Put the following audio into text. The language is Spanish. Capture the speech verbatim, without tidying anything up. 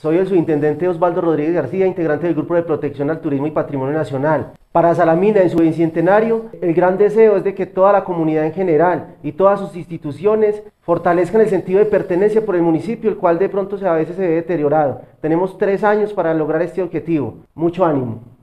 Soy el subintendente Osvaldo Rodríguez García, integrante del Grupo de Protección al Turismo y Patrimonio Nacional. Para Salamina, en su bicentenario, el gran deseo es de que toda la comunidad en general y todas sus instituciones fortalezcan el sentido de pertenencia por el municipio, el cual de pronto a veces se ve deteriorado. Tenemos tres años para lograr este objetivo. Mucho ánimo.